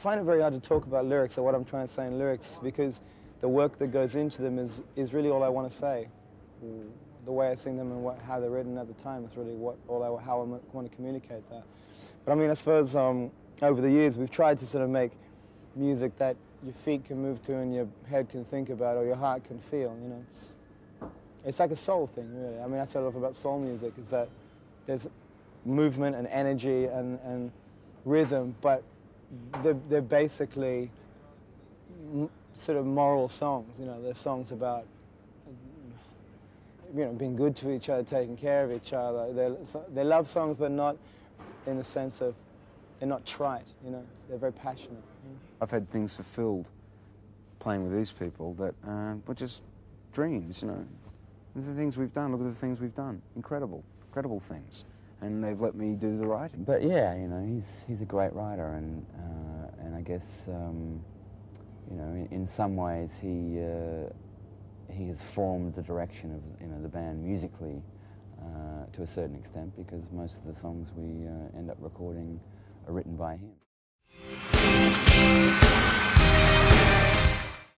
find it very hard to talk about lyrics or what I'm trying to say in lyrics, because the work that goes into them is really all I want to say. The way I sing them and how they're written at the time is really how I want to communicate that. But I mean, I suppose over the years we've tried to sort of make music that your feet can move to and your head can think about or your heart can feel, you know. It's like a soul thing, really. I mean, that's what I love about soul music, is that there's movement and energy and rhythm, but they're basically sort of moral songs, you know. They're songs about, you know, being good to each other, taking care of each other. They're love songs, but not in the sense of, they're not trite, you know. They're very passionate. You know? I've had things fulfilled playing with these people that were just dreams, you know. These are the things we've done. Look at the things we've done. Incredible, incredible things. And they've let me do the writing. But yeah, you know, he's a great writer, and I guess you know, in some ways he has formed the direction of, you know, the band musically to a certain extent, because most of the songs we end up recording are written by him.